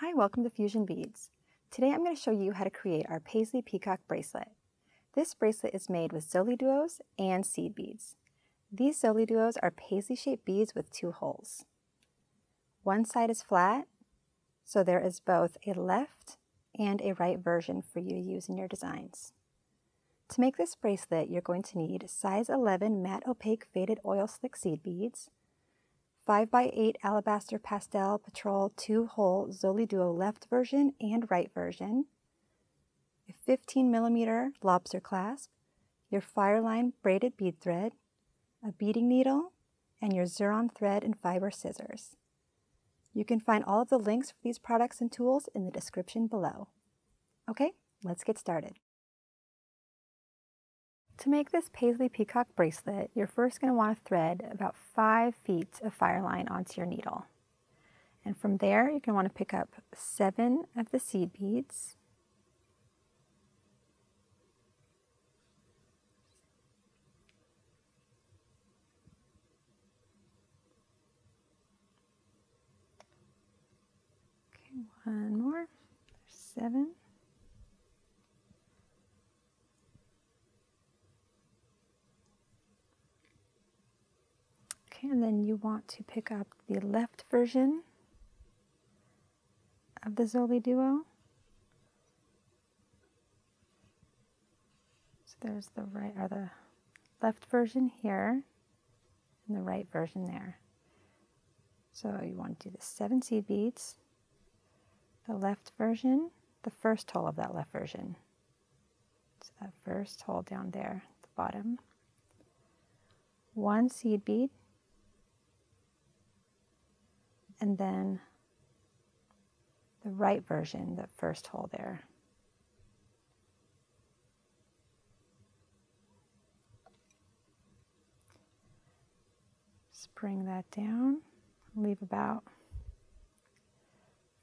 Hi, welcome to Fusion Beads. Today I'm going to show you how to create our Paisley Peacock Bracelet. This bracelet is made with ZoliDuos and seed beads. These ZoliDuos are paisley-shaped beads with two holes. One side is flat, so there is both a left and a right version for you to use in your designs. To make this bracelet, you're going to need size 11 matte opaque faded oil slick seed beads, 5x8 Alabaster Pastel Petrol 2-hole ZoliDuo left version and right version, a 15mm lobster clasp, your Fireline Braided Bead Thread, a beading needle, and your Xuron thread and fiber scissors. You can find all of the links for these products and tools in the description below. Okay, let's get started. To make this Paisley Peacock bracelet, you're first going to want to thread about 5 feet of Fireline onto your needle. And from there, you're going to want to pick up 7 of the seed beads, 7. Okay, and then you want to pick up the left version of the ZoliDuo. So there's the right or the left version here and the right version there. So you want to do the 7 seed beads, the left version, the first hole of that left version. So that first hole down there at the bottom. 1 seed bead, and then the right version, the first hole there. Just bring that down, leave about a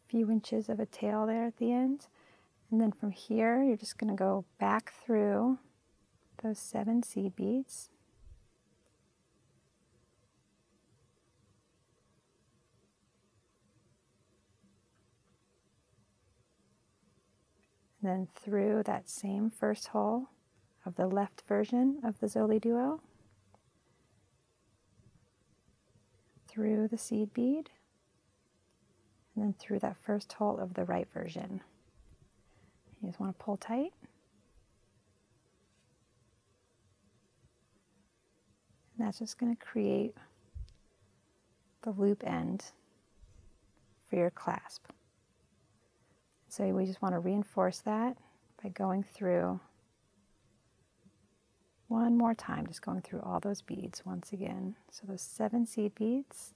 few inches of a tail there at the end. And then from here, you're just going to go back through those 7 seed beads. And then through that same first hole of the left version of the ZoliDuo, through the seed bead, and then through that first hole of the right version. You just want to pull tight. And that's just going to create the loop end for your clasp. So we just want to reinforce that by going through one more time, just going through all those beads once again. So those 7 seed beads,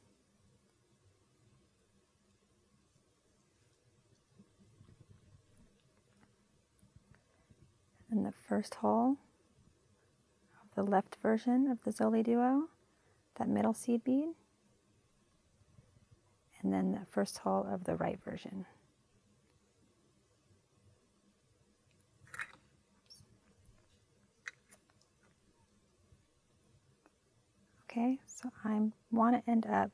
and the first hole of the left version of the ZoliDuo, that middle seed bead, and then the first hole of the right version. Okay, so I want to end up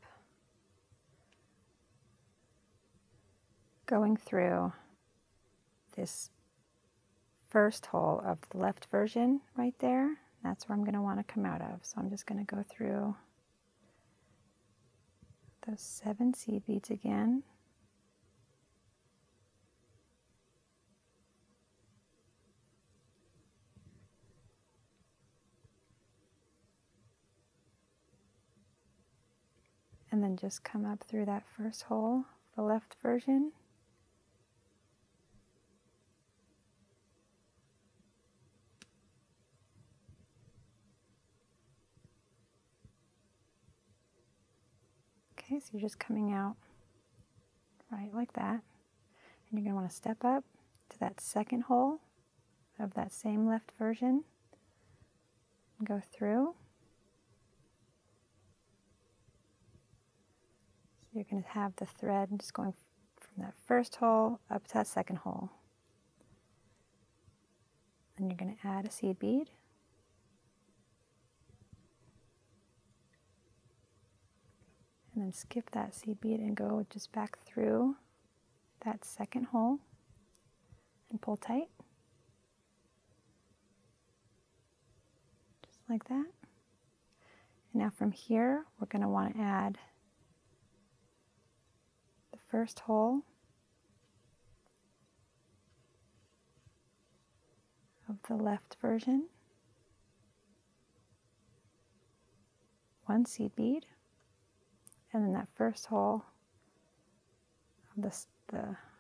going through this first hole of the left version right there. That's where I'm going to want to come out of. So I'm just going to go through those 7 seed beads again. And then just come up through that first hole, the left version. Okay, so you're just coming out right like that, and you're going to want to step up to that second hole of that same left version and go through. So you're going to have the thread just going from that first hole up to that second hole, and you're going to add a seed bead. And then skip that seed bead and go just back through that second hole and pull tight, just like that. And now from here, we're going to want to add the first hole of the left version, one seed bead, and then that first hole of the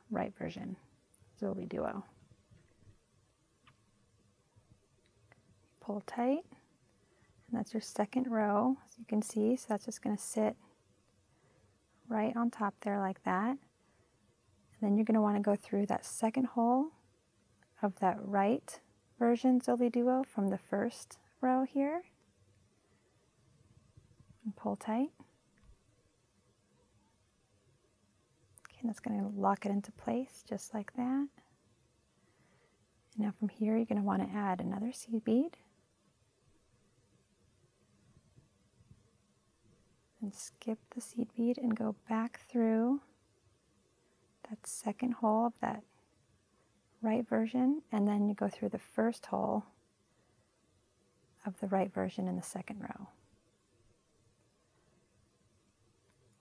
right version, ZoliDuo. Pull tight, and that's your second row, as you can see. So that's just going to sit right on top there like that. And then you're going to want to go through that second hole of that right version ZoliDuo from the first row here, and pull tight. Okay, and that's going to lock it into place just like that. And now from here, you're going to want to add another seed bead and skip the seed bead and go back through that second hole of that right version, and then you go through the first hole of the right version in the second row.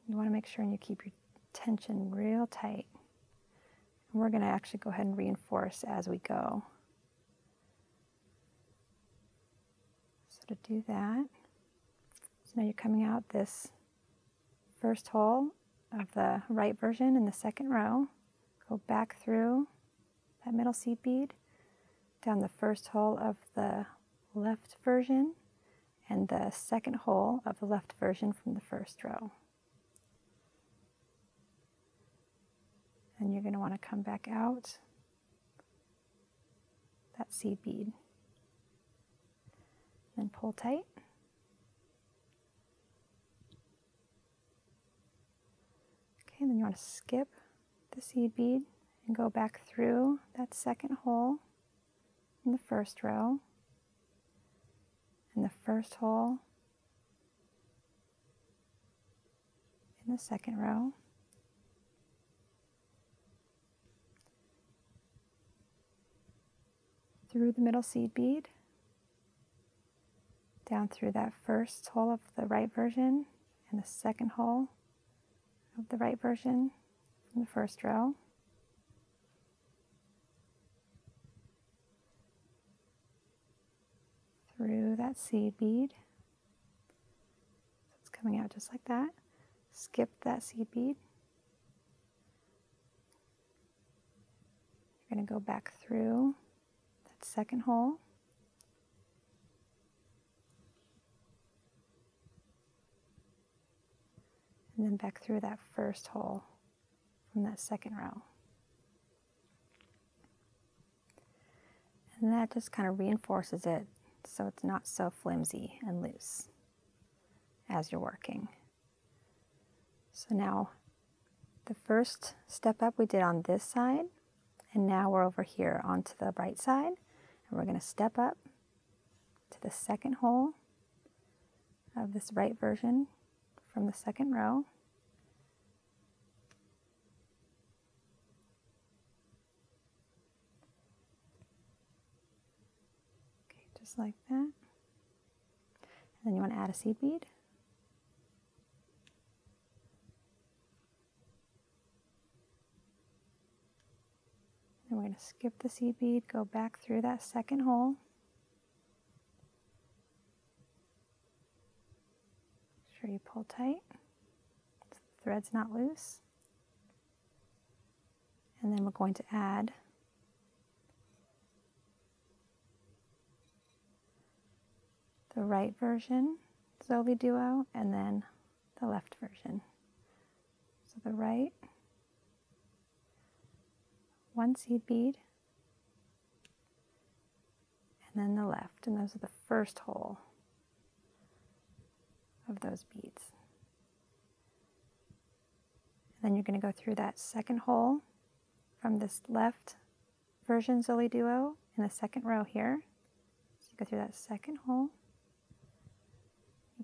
You want to make sure and you keep your tension real tight. And we're going to actually go ahead and reinforce as we go. So to do that, so now you're coming out this first hole of the right version in the second row, go back through that middle seed bead, down the first hole of the left version, and the second hole of the left version from the first row. And you're going to want to come back out that seed bead. Then pull tight. Okay, and then you want to skip the seed bead and go back through that second hole in the first row and the first hole in the second row. Through the middle seed bead, down through that first hole of the right version and the second hole of the right version from the first row. Through that seed bead, so it's coming out just like that. Skip that seed bead. You're going to go back through that second hole, and then back through that first hole from that second row. And that just kind of reinforces it, so it's not so flimsy and loose as you're working. So now the first step up we did on this side, and now we're over here onto the right side, and we're going to step up to the second hole of this right version from the second row, just like that, and then you want to add a seed bead, and we're going to skip the seed bead, go back through that second hole, make sure you pull tight so the thread's not loose, and then we're going to add the right version ZoliDuo and then the left version. So the right, one seed bead, and then the left, and those are the first hole of those beads. And then you're going to go through that second hole from this left version ZoliDuo in the second row here. So you go through that second hole,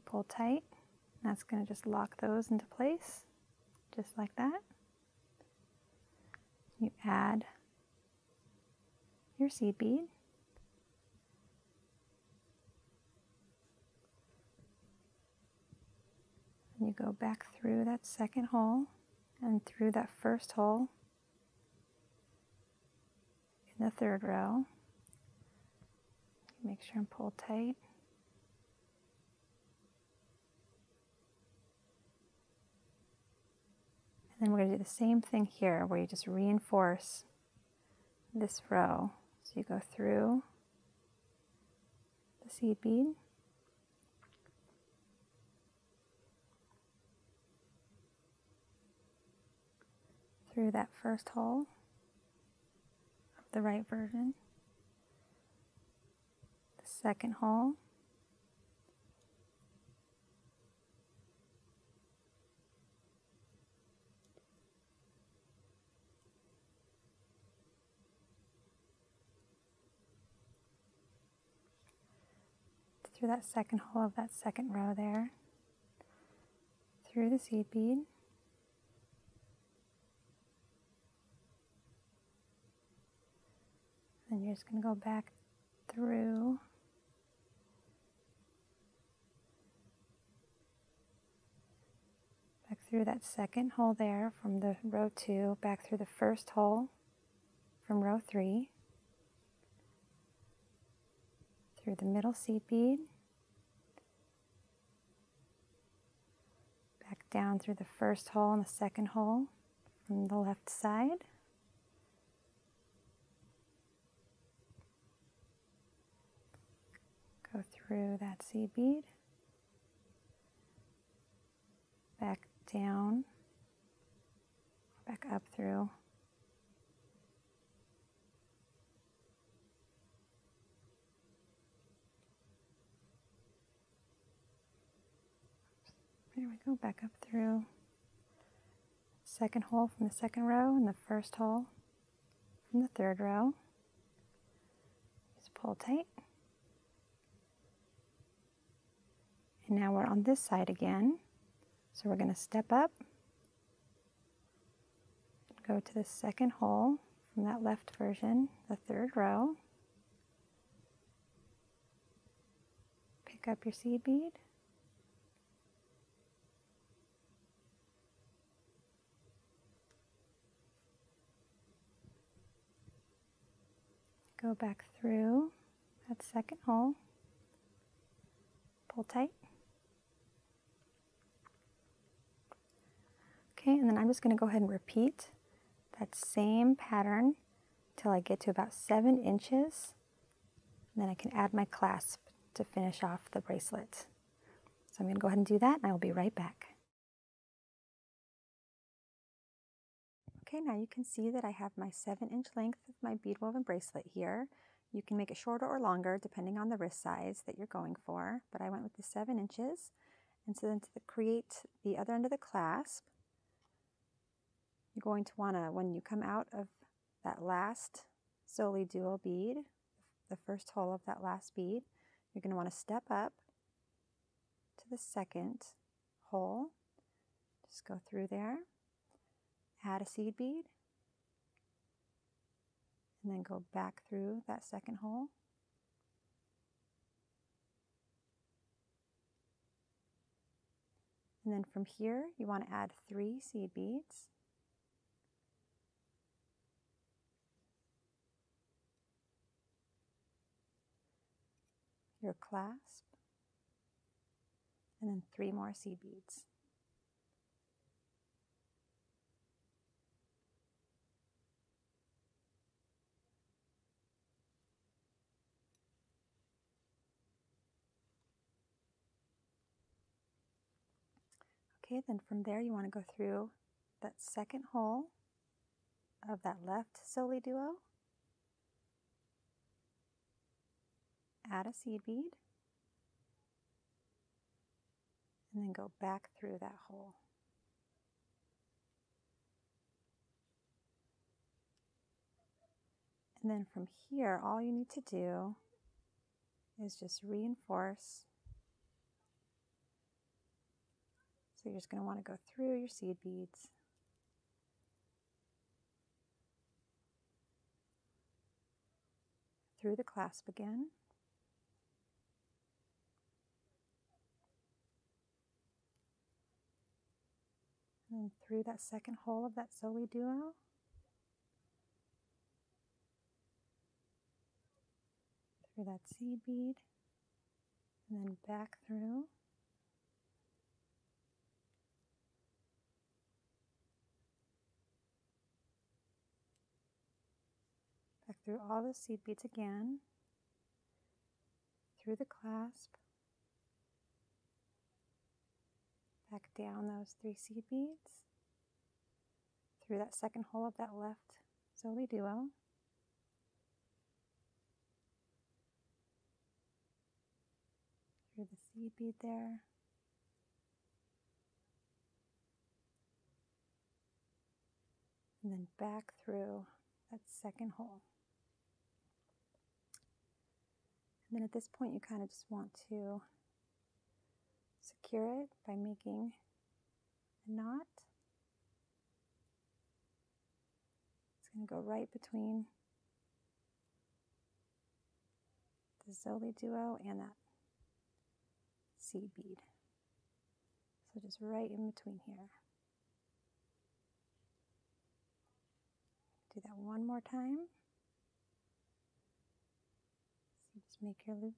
pull tight, and that's going to just lock those into place just like that. You add your seed bead. And you go back through that second hole and through that first hole in the third row. Make sure and pull tight. And then we're going to do the same thing here where you just reinforce this row. So you go through the seed bead. Through that first hole of the right version. Second hole, through that second hole of that second row there, through the seed bead, then you're just going to go back through that second hole there from the row 2 back through the first hole from row 3, through the middle seed bead, back down through the first hole and the second hole from the left side, go through that seed bead, back down, back up through, there we go, back up through, second hole from the second row and the first hole from the third row, just pull tight, and now we're on this side again. So we're going to step up, go to the second hole from that left version, the third row, pick up your seed bead, go back through that second hole, pull tight. Okay, and then I'm just going to go ahead and repeat that same pattern till I get to about 7 inches, and then I can add my clasp to finish off the bracelet. So I'm going to go ahead and do that, and I will be right back. Okay, now you can see that I have my 7-inch length of my bead woven bracelet here. You can make it shorter or longer depending on the wrist size that you're going for, but I went with the 7 inches. And so then to create the other end of the clasp, you're going to want to, when you come out of that last ZoliDuo bead, the first hole of that last bead, you're going to want to step up to the second hole, just go through there, add a seed bead, and then go back through that second hole, and then from here you want to add 3 seed beads. Your clasp, and then 3 more seed beads. Okay, then from there you want to go through that second hole of that left ZoliDuo, add a seed bead, and then go back through that hole. And then from here, all you need to do is just reinforce. So you're just going to want to go through your seed beads, through the clasp again. And through that second hole of that ZoliDuo. Through that seed bead. And then back through. Back through all the seed beads again. Through the clasp. Back down those 3 seed beads, through that second hole of that left ZoliDuo, through the seed bead there, and then back through that second hole. And then at this point you kind of just want to secure it by making a knot. It's going to go right between the ZoliDuo and that seed bead. So just right in between here. Do that one more time. So just make your loop.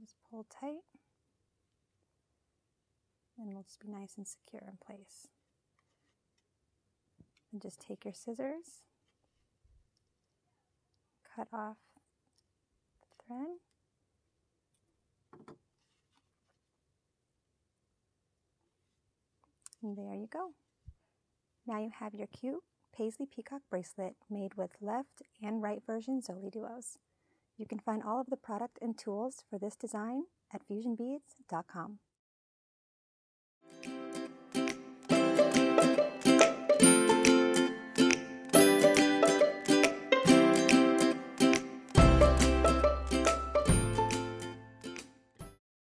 Just pull tight, and it'll just be nice and secure in place. And just take your scissors, cut off the thread, and there you go. Now you have your cute Paisley Peacock bracelet made with left and right version ZoliDuos. You can find all of the product and tools for this design at FusionBeads.com.